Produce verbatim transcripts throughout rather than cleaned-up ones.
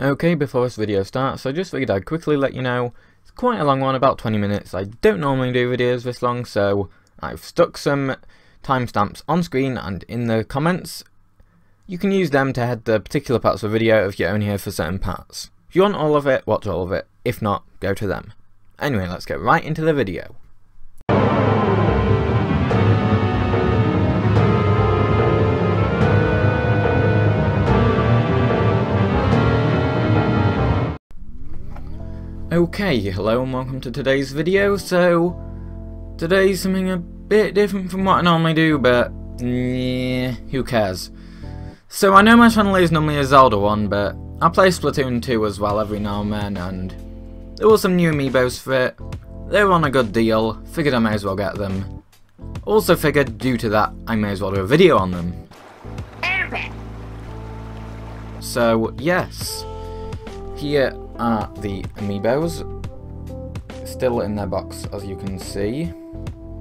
Okay, before this video starts, I just figured I'd quickly let you know, it's quite a long one, about twenty minutes. I don't normally do videos this long, so I've stuck some timestamps on screen and in the comments. You can use them to head the particular parts of the video if you're only here for certain parts. If you want all of it, watch all of it. If not, go to them. Anyway, let's get right into the video. Okay, hello and welcome to today's video. So, today's something a bit different from what I normally do, but yeah, who cares. So I know my channel is normally a Zelda one, but I play Splatoon two as well every now and then, and there were some new amiibos for it. They were on a good deal, figured I may as well get them. Also figured, due to that, I may as well do a video on them. So, yes. Here are the amiibos, still in their box as you can see.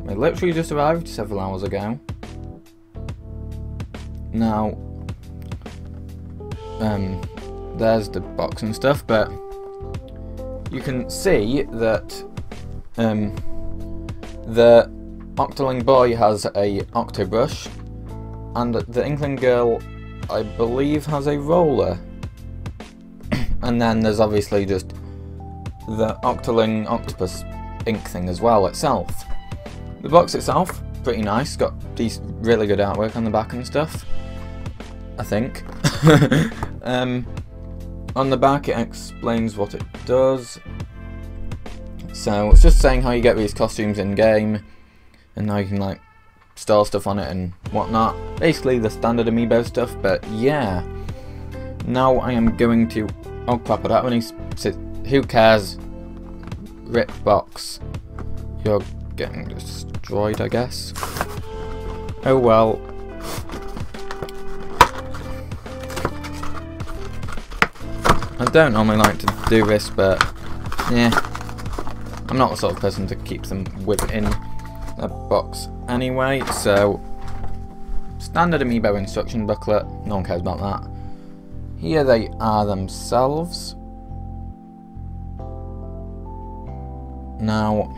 They literally just arrived several hours ago. Now, um, there's the box and stuff, but you can see that um, the Octoling boy has a Octobrush, and the Inkling girl, I believe, has a roller. And then there's obviously just the Octoling octopus ink thing as well itself. The box itself, pretty nice, got these really good artwork on the back and stuff, I think. um, on the back it explains what it does. So it's just saying how you get these costumes in game and how you can like store stuff on it and whatnot. Basically the standard amiibo stuff, but yeah. Now I am going to... Oh crap, that when he says, who cares? Rip box. You're getting destroyed, I guess. Oh well. I don't normally like to do this, but yeah. I'm not the sort of person to keep them within a box anyway, so standard amiibo instruction booklet, no one cares about that. Here they are themselves. Now,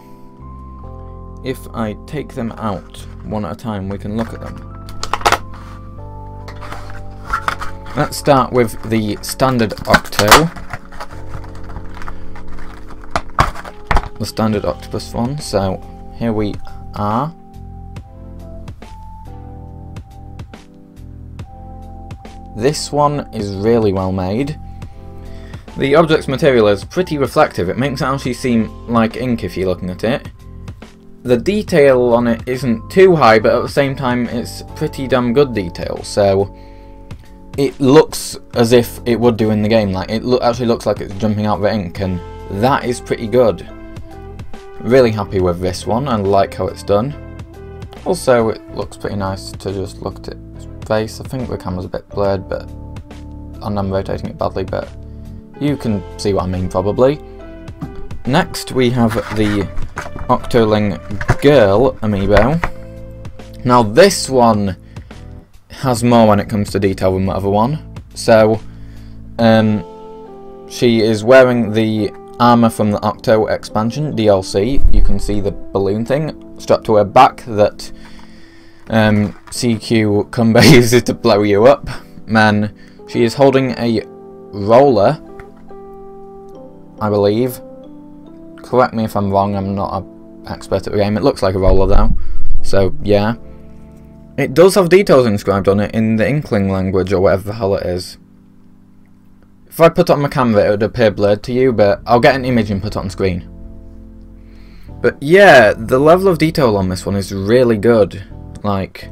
if I take them out one at a time, we can look at them. Let's start with the standard Octo. The standard octopus one, so here we are. This one is really well made. The object's material is pretty reflective, it makes it actually seem like ink if you're looking at it. The detail on it isn't too high, but at the same time it's pretty damn good detail, so it looks as if it would do in the game, like it lo- actually looks like it's jumping out the ink, and that is pretty good. Really happy with this one, I like how it's done. Also it looks pretty nice to just look at it. I think the camera's a bit blurred, but and I'm rotating it badly, but you can see what I mean probably. Next we have the Octoling Girl amiibo. Now this one has more when it comes to detail than the other one. So um, she is wearing the armour from the Octo Expansion D L C. You can see the balloon thing strapped to her back that Um, C Q Cumber uses to blow you up. Man, she is holding a roller, I believe. Correct me if I'm wrong, I'm not an expert at the game. It looks like a roller though, so yeah. It does have details inscribed on it in the Inkling language or whatever the hell it is. If I put it on my camera it would appear blurred to you, but I'll get an image and put it on screen. But yeah, the level of detail on this one is really good. Like,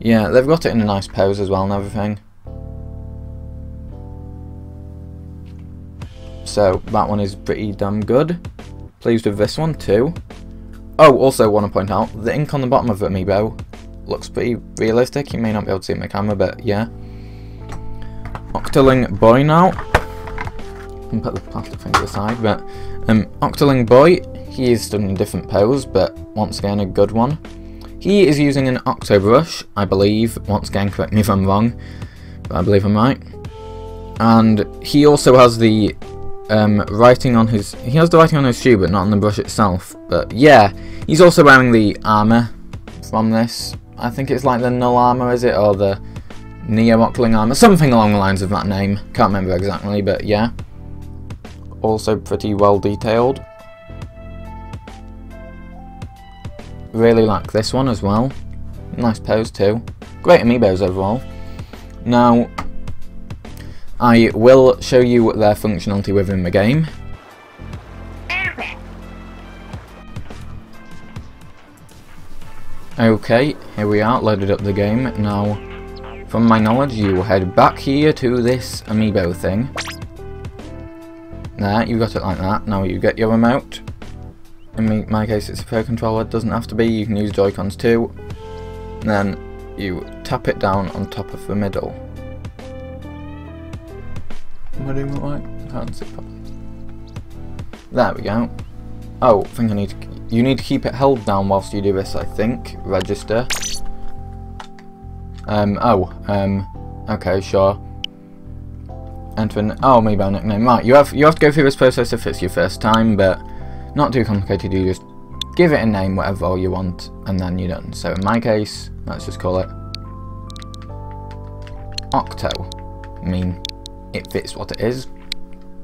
yeah, they've got it in a nice pose as well and everything. So, that one is pretty damn good. Pleased with this one too. Oh, also want to point out, the ink on the bottom of the amiibo looks pretty realistic. You may not be able to see it in the camera, but yeah. Octoling Boy now. I can put the plastic thing to the side, but... Um, Octoling Boy, he is done in a different pose, but once again a good one. He is using an Octobrush, I believe. Once again, correct me if I'm wrong, but I believe I'm right. And he also has the um, writing on his... He has the writing on his shoe, but not on the brush itself. But yeah, he's also wearing the armour from this. I think it's like the Null Armour, is it? Or the Neo Octoling Armour? Something along the lines of that name. Can't remember exactly, but yeah. Also pretty well detailed. Really like this one as well. Nice pose too. Great amiibos overall. Now, I will show you their functionality within the game. Okay, here we are, loaded up the game. Now, from my knowledge, you head back here to this amiibo thing. There, you got it like that. Now you get your remote. In my case, it's a Pro controller. It doesn't have to be. You can use Joy-Cons too. Then you tap it down on top of the middle. Am I doing that right? I can't see properly. There we go. Oh, I think I need to... You need to keep it held down whilst you do this, I think. Register. Um, oh, um, okay, sure. Enter an... Oh, amiibo nickname. Right, you have, you have to go through this process if it's your first time, but not too complicated. You just give it a name, whatever you want, and then you're done. So in my case, let's just call it Octo. I mean, it fits what it is,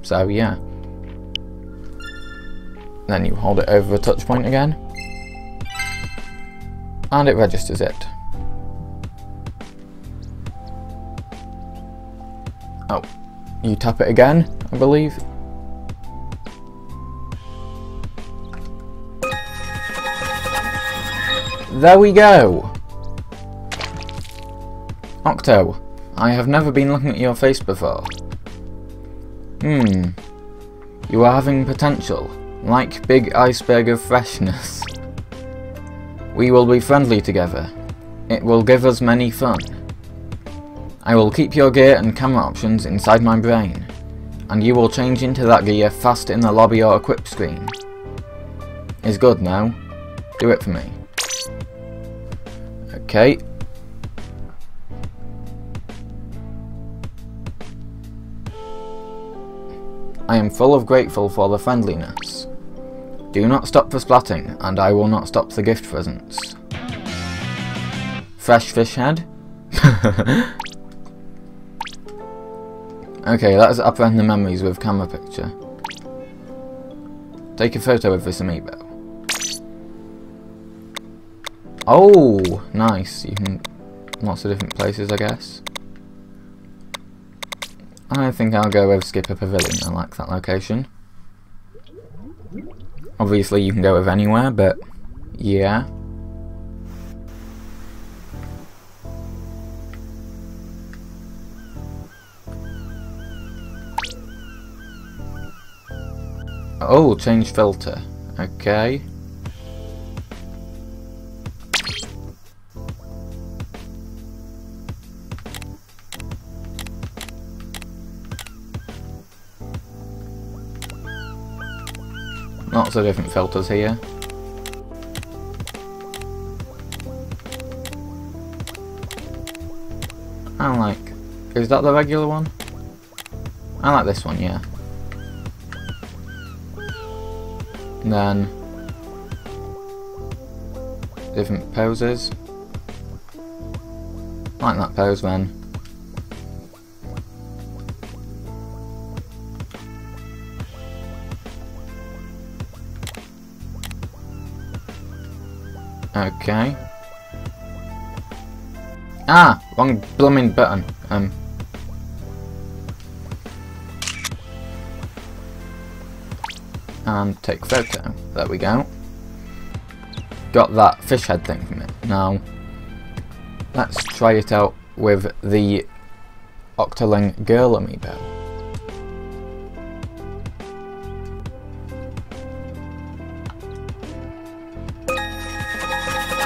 so yeah. Then you hold it over a touch point again, and it registers it. Oh, you tap it again, I believe. There we go! Octo, I have never been looking at your face before. Hmm. You are having potential, like big iceberg of freshness. We will be friendly together. It will give us many fun. I will keep your gear and camera options inside my brain, and you will change into that gear fast in the lobby or equip screen. It's good now. Do it for me. Okay. I am full of grateful for the friendliness. Do not stop for splatting, and I will not stop the gift presents. Fresh fish head? Okay, let's apprehend the memories with camera picture. Take a photo of this amiibo. Oh, nice. You can lots of different places, I guess. I think I'll go with Skipper Pavilion. I like that location. Obviously, you can go with anywhere, but yeah. Oh, change filter. Okay. Lots of different filters here. I like... Is that the regular one? I like this one, yeah. And then... different poses. I like that pose, then. Okay. Ah! Wrong blooming button. Um. And take photo. There we go. Got that fish head thing from it. Now, let's try it out with the Octoling Girl amiibo.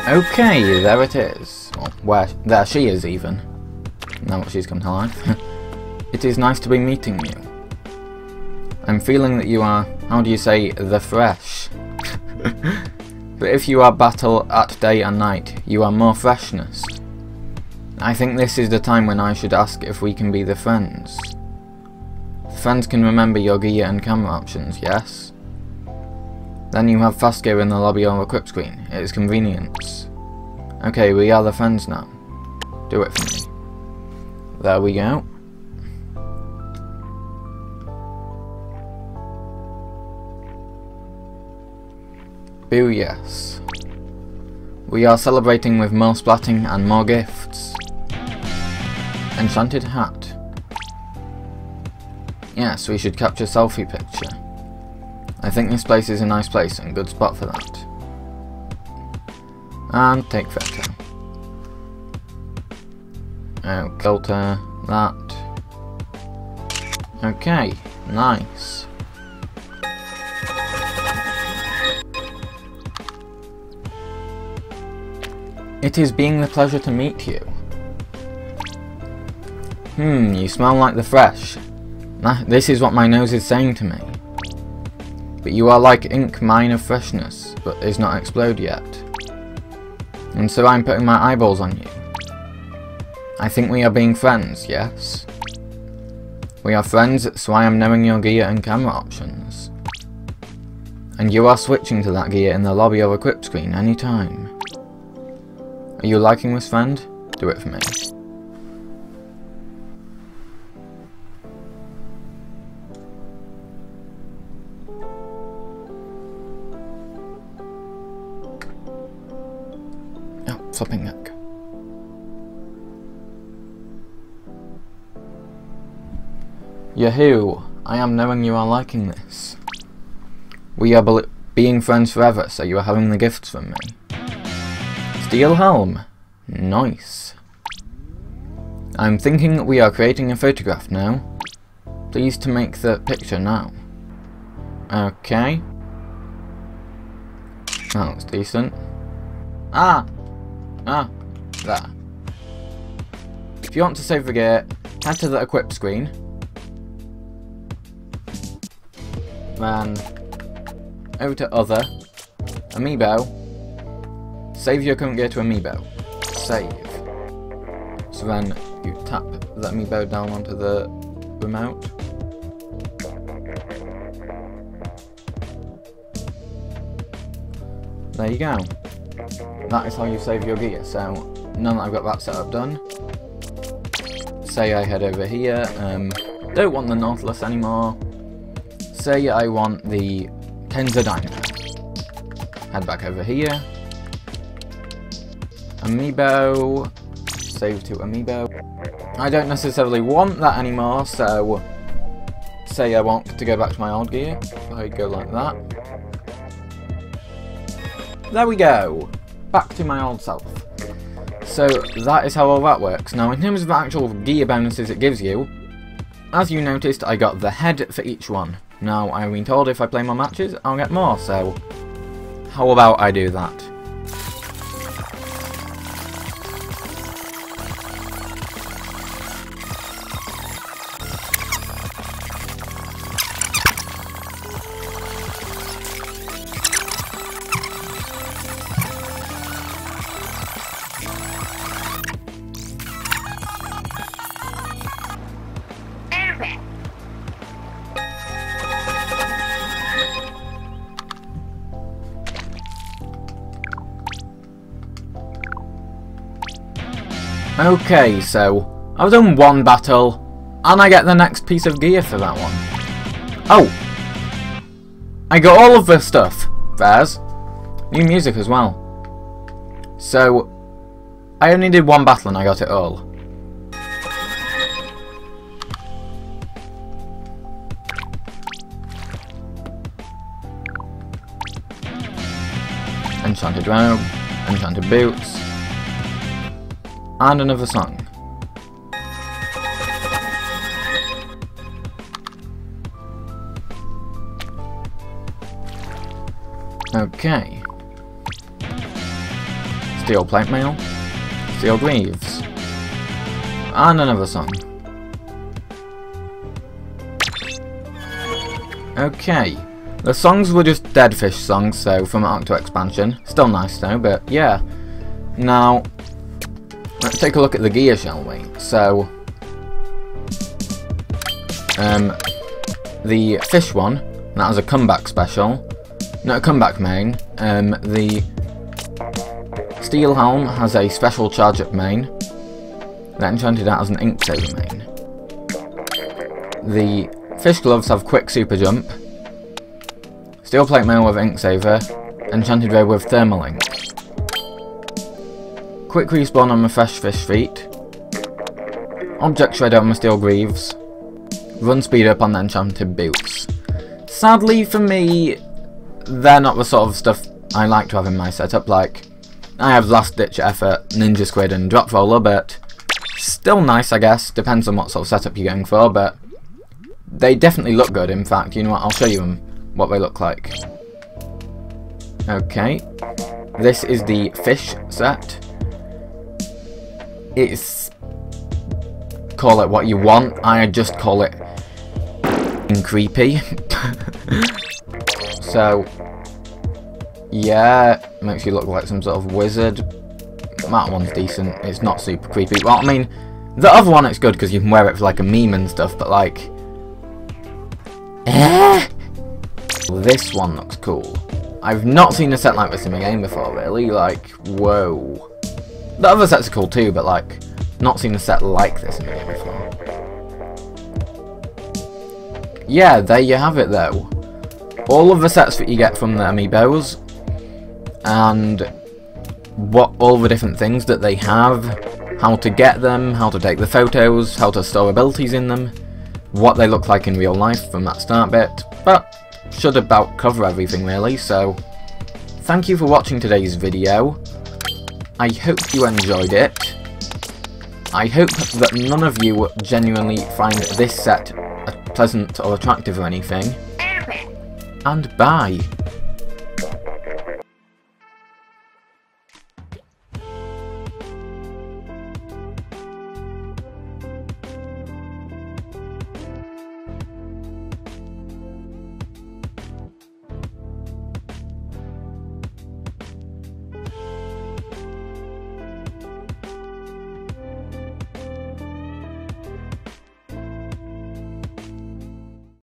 Okay, there it is. Well, where, there she is, even. Now that she's come to life. It is nice to be meeting you. I'm feeling that you are, how do you say, the fresh. But if you are battle at day and night, you are more freshness. I think this is the time when I should ask if we can be the friends. Fans can remember your gear and camera options, yes? Then you have fast gear in the lobby or equip screen. It is convenience. Okay, we are the fans now. Do it for me. There we go. Boo yes. We are celebrating with more splatting and more gifts. Enchanted hat. Yes, we should capture selfie picture. I think this place is a nice place and good spot for that. And take photo. Oh, filter that. Okay, nice. It is being the pleasure to meet you. Hmm, you smell like the fresh. This is what my nose is saying to me. But you are like ink mine of freshness, but is not explode yet. And so I'm putting my eyeballs on you. I think we are being friends, yes? We are friends, so I am knowing your gear and camera options. And you are switching to that gear in the lobby or equip screen anytime. Are you liking this friend? Do it for me. Oh, flipping neck. Yahoo! I am knowing you are liking this. We are be being friends forever, so you are having the gifts from me. Steel helm. Nice. I'm thinking we are creating a photograph now. Please to make the picture now. Okay. That looks decent. Ah! Ah! There. If you want to save the gear, head to the equip screen. Then, over to other, amiibo. Save your current gear to amiibo. Save. So then you tap the amiibo down onto the remote. There you go. That is how you save your gear. So now that I've got that setup done, say I head over here. Um, don't want the Nautilus anymore. Say I want the Tensor Dynamo. Head back over here. Amiibo, save to amiibo. I don't necessarily want that anymore, so say I want to go back to my old gear. I go like that. There we go, back to my old self. So that is how all that works. Now in terms of the actual gear bonuses it gives you, as you noticed I got the head for each one. Now I've been told if I play more matches I'll get more, so how about I do that? Okay, so I've done one battle, and I get the next piece of gear for that one. Oh! I got all of this stuff. There's new music as well. So, I only did one battle and I got it all. Enchanted robe, enchanted boots. And another song. Okay. Steel plate mail. Steel greaves. And another song. Okay. The songs were just dead fish songs, so from Octo Expansion. Still nice though, but yeah. Now, let's take a look at the gear, shall we? So, um, the fish one, that was a comeback special, no comeback main. Um, the steel helm has a special charge up main. The enchanted hat has an ink saver main. The fish gloves have quick super jump. Steel plate mail with ink saver. Enchanted robe with thermal ink. Quick respawn on my fresh fish feet. Object shred on my steel greaves. Run speed up on the enchanted boots. Sadly for me, they're not the sort of stuff I like to have in my setup. Like, I have last ditch effort, ninja squid and drop roller, but still nice I guess, depends on what sort of setup you're going for, but they definitely look good. In fact, you know what, I'll show you them, what they look like. Okay, this is the fish set. It's, call it what you want, I just call it creepy. So yeah, makes you look like some sort of wizard. That one's decent, it's not super creepy. Well, I mean, the other one it's good because you can wear it for like a meme and stuff, but like, eh? This one looks cool. I've not seen a set like this in my game before, really. Like, whoa. The other sets are cool too, but like, not seen a set like this in my game before. Yeah, there you have it though. All of the sets that you get from the amiibos, and what all the different things that they have, how to get them, how to take the photos, how to store abilities in them, what they look like in real life from that start bit, but should about cover everything really. So thank you for watching today's video, I hope you enjoyed it, I hope that none of you genuinely find this set pleasant or attractive or anything, and bye!